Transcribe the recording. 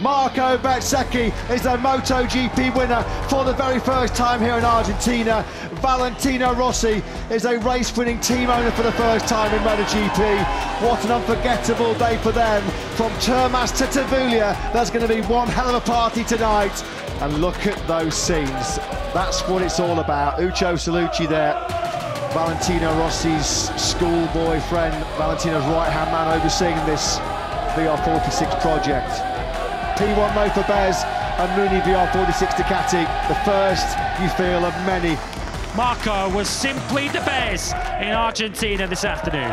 Marco Bezzecchi is the MotoGP winner for the very first time here in Argentina. Valentino Rossi is a race-winning team owner for the first time in MotoGP. What an unforgettable day for them. From Termas to Tavuglia, there's going to be one hell of a party tonight. And look at those scenes. That's what it's all about. Ucho Salucci there, Valentino Rossi's schoolboy friend, Valentino's right-hand man overseeing this VR46 project. P1 low for Bez and Rooney VR46 Ducati, the first you feel of many. Marco was simply the best in Argentina this afternoon.